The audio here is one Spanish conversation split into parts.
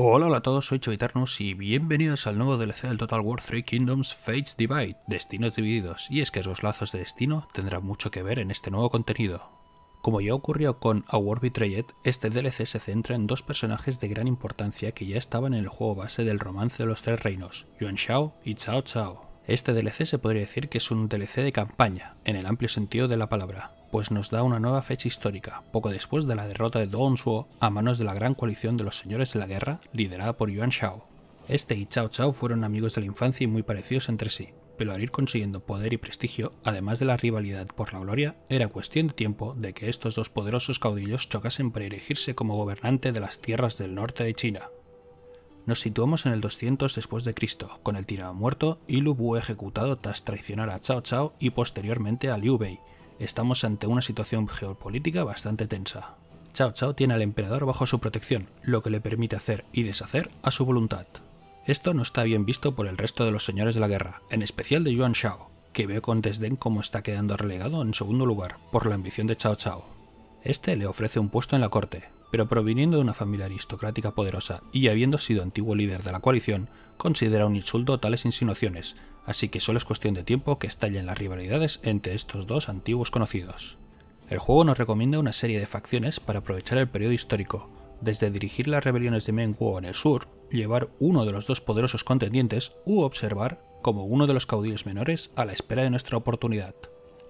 Hola a todos, soy Xavitarnus y bienvenidos al nuevo DLC del Total War: THREE KINGDOMS Fates Divide, Destinos Divididos, y es que esos lazos de destino tendrán mucho que ver en este nuevo contenido. Como ya ocurrió con A War Betrayed, este DLC se centra en dos personajes de gran importancia que ya estaban en el juego base del Romance de los Tres Reinos, Yuan Shao y Cao Cao. Este DLC se podría decir que es un DLC de campaña, en el amplio sentido de la palabra, pues nos da una nueva fecha histórica, poco después de la derrota de Dong Zhuo a manos de la gran coalición de los señores de la guerra, liderada por Yuan Shao. Este y Cao Cao fueron amigos de la infancia y muy parecidos entre sí, pero al ir consiguiendo poder y prestigio, además de la rivalidad por la gloria, era cuestión de tiempo de que estos dos poderosos caudillos chocasen para erigirse como gobernante de las tierras del norte de China. Nos situamos en el 200 después de Cristo, con el tirano muerto y Lü Bu ejecutado tras traicionar a Cao Cao y posteriormente a Liu Bei. Estamos ante una situación geopolítica bastante tensa. Cao Cao tiene al emperador bajo su protección, lo que le permite hacer y deshacer a su voluntad. Esto no está bien visto por el resto de los señores de la guerra, en especial de Yuan Shao, que veo con desdén cómo está quedando relegado en segundo lugar por la ambición de Cao Cao. Este le ofrece un puesto en la corte, pero proviniendo de una familia aristocrática poderosa y habiendo sido antiguo líder de la coalición, considera un insulto tales insinuaciones, así que solo es cuestión de tiempo que estallen las rivalidades entre estos dos antiguos conocidos. El juego nos recomienda una serie de facciones para aprovechar el periodo histórico, desde dirigir las rebeliones de Meng Huo en el sur, llevar uno de los dos poderosos contendientes u observar como uno de los caudillos menores a la espera de nuestra oportunidad.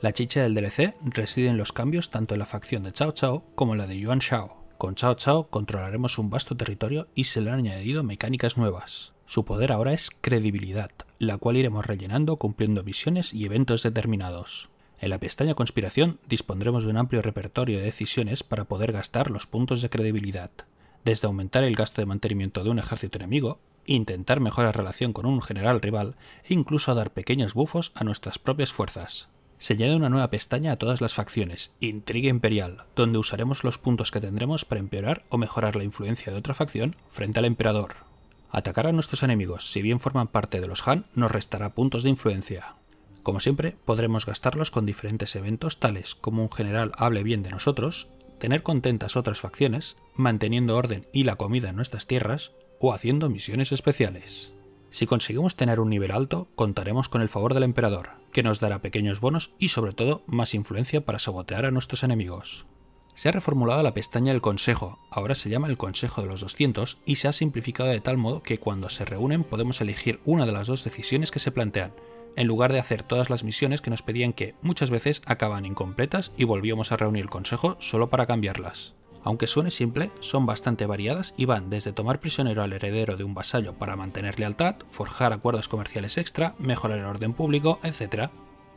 La chicha del DLC reside en los cambios tanto en la facción de Cao Cao como en la de Yuan Shao. Con Cao Cao controlaremos un vasto territorio y se le han añadido mecánicas nuevas. Su poder ahora es credibilidad, la cual iremos rellenando cumpliendo misiones y eventos determinados. En la pestaña Conspiración dispondremos de un amplio repertorio de decisiones para poder gastar los puntos de credibilidad, desde aumentar el gasto de mantenimiento de un ejército enemigo, intentar mejorar relación con un general rival e incluso dar pequeños bufos a nuestras propias fuerzas. Se añade una nueva pestaña a todas las facciones, Intriga Imperial, donde usaremos los puntos que tendremos para empeorar o mejorar la influencia de otra facción frente al emperador. Atacar a nuestros enemigos, si bien forman parte de los Han, nos restará puntos de influencia. Como siempre, podremos gastarlos con diferentes eventos tales como un general hable bien de nosotros, tener contentas otras facciones, manteniendo orden y la comida en nuestras tierras, o haciendo misiones especiales. Si conseguimos tener un nivel alto, contaremos con el favor del emperador, que nos dará pequeños bonos y sobre todo más influencia para sabotear a nuestros enemigos. Se ha reformulado la pestaña del Consejo, ahora se llama el Consejo de los 200 y se ha simplificado de tal modo que cuando se reúnen podemos elegir una de las dos decisiones que se plantean, en lugar de hacer todas las misiones que nos pedían que muchas veces acaban incompletas y volvíamos a reunir el Consejo solo para cambiarlas. Aunque suene simple, son bastante variadas y van desde tomar prisionero al heredero de un vasallo para mantener lealtad, forjar acuerdos comerciales extra, mejorar el orden público, etc.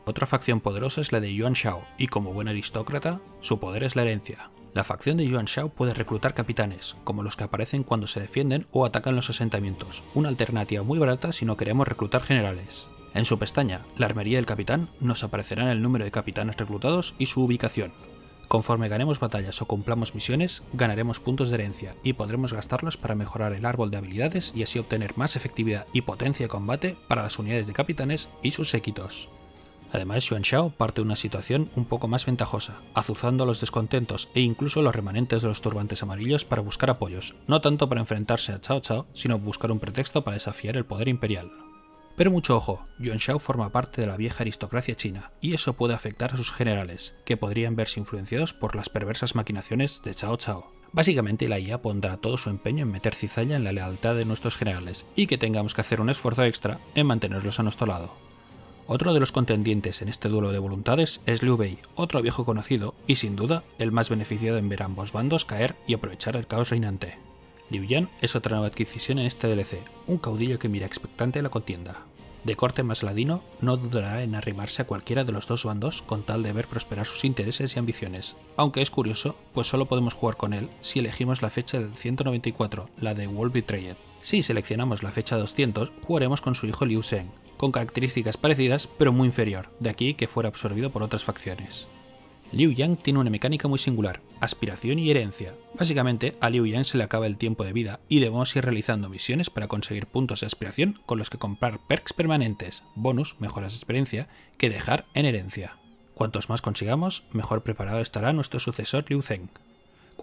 Otra facción poderosa es la de Yuan Shao, y como buen aristócrata, su poder es la herencia. La facción de Yuan Shao puede reclutar capitanes, como los que aparecen cuando se defienden o atacan los asentamientos, una alternativa muy barata si no queremos reclutar generales. En su pestaña, la armería del capitán, nos aparecerán el número de capitanes reclutados y su ubicación. Conforme ganemos batallas o cumplamos misiones, ganaremos puntos de herencia y podremos gastarlos para mejorar el árbol de habilidades y así obtener más efectividad y potencia de combate para las unidades de capitanes y sus séquitos. Además, Yuan Shao parte de una situación un poco más ventajosa, azuzando los descontentos e incluso los remanentes de los turbantes amarillos para buscar apoyos, no tanto para enfrentarse a Cao Cao, sino buscar un pretexto para desafiar el poder imperial. Pero mucho ojo, Yuan Shao forma parte de la vieja aristocracia china, y eso puede afectar a sus generales, que podrían verse influenciados por las perversas maquinaciones de Cao Cao. Básicamente la IA pondrá todo su empeño en meter cizaña en la lealtad de nuestros generales, y que tengamos que hacer un esfuerzo extra en mantenerlos a nuestro lado. Otro de los contendientes en este duelo de voluntades es Liu Bei, otro viejo conocido, y sin duda, el más beneficiado en ver a ambos bandos caer y aprovechar el caos reinante. Liu Yan es otra nueva adquisición en este DLC, un caudillo que mira expectante la contienda. De corte más ladino, no dudará en arrimarse a cualquiera de los dos bandos con tal de ver prosperar sus intereses y ambiciones, aunque es curioso, pues solo podemos jugar con él si elegimos la fecha del 194, la de A World Betrayed. Si seleccionamos la fecha 200, jugaremos con su hijo Liu Zeng, con características parecidas pero muy inferior, de aquí que fuera absorbido por otras facciones. Liu Yang tiene una mecánica muy singular, aspiración y herencia. Básicamente, a Liu Yang se le acaba el tiempo de vida y debemos ir realizando misiones para conseguir puntos de aspiración con los que comprar perks permanentes, bonus, mejoras de experiencia, que dejar en herencia. Cuantos más consigamos, mejor preparado estará nuestro sucesor Liu Zeng.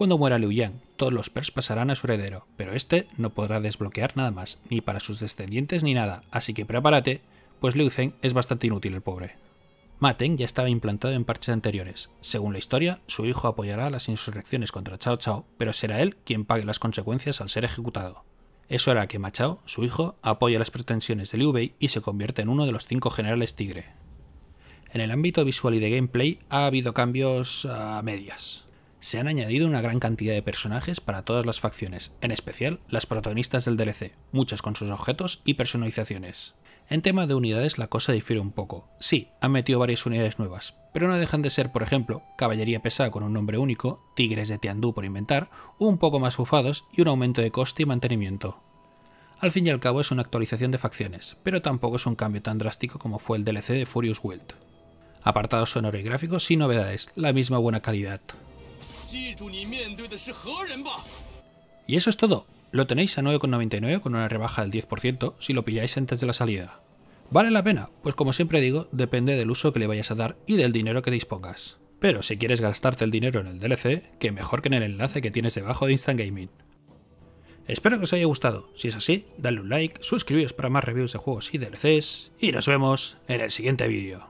Cuando muera Liu Yang, todos los Pers pasarán a su heredero, pero este no podrá desbloquear nada más, ni para sus descendientes ni nada, así que prepárate, pues Liu Zeng es bastante inútil el pobre. Ma Teng ya estaba implantado en parches anteriores. Según la historia, su hijo apoyará las insurrecciones contra Cao Cao, pero será él quien pague las consecuencias al ser ejecutado. Eso hará que Ma Chao, su hijo, apoye las pretensiones de Liu Bei y se convierta en uno de los 5 generales tigre. En el ámbito visual y de gameplay ha habido cambios a medias. Se han añadido una gran cantidad de personajes para todas las facciones, en especial las protagonistas del DLC, muchas con sus objetos y personalizaciones. En tema de unidades la cosa difiere un poco. Sí, han metido varias unidades nuevas, pero no dejan de ser, por ejemplo, caballería pesada con un nombre único, tigres de Tiandú por inventar, un poco más bufados y un aumento de coste y mantenimiento. Al fin y al cabo es una actualización de facciones, pero tampoco es un cambio tan drástico como fue el DLC de Furious Wild. Apartado sonoro y gráfico sin novedades, la misma buena calidad. Y eso es todo. Lo tenéis a 9,99 con una rebaja del 10% si lo pilláis antes de la salida. ¿Vale la pena? Pues como siempre digo, depende del uso que le vayas a dar y del dinero que dispongas. Pero si quieres gastarte el dinero en el DLC, que mejor que en el enlace que tienes debajo de Instant Gaming. Espero que os haya gustado. Si es así, dadle un like, suscribíos para más reviews de juegos y DLCs, y nos vemos en el siguiente vídeo.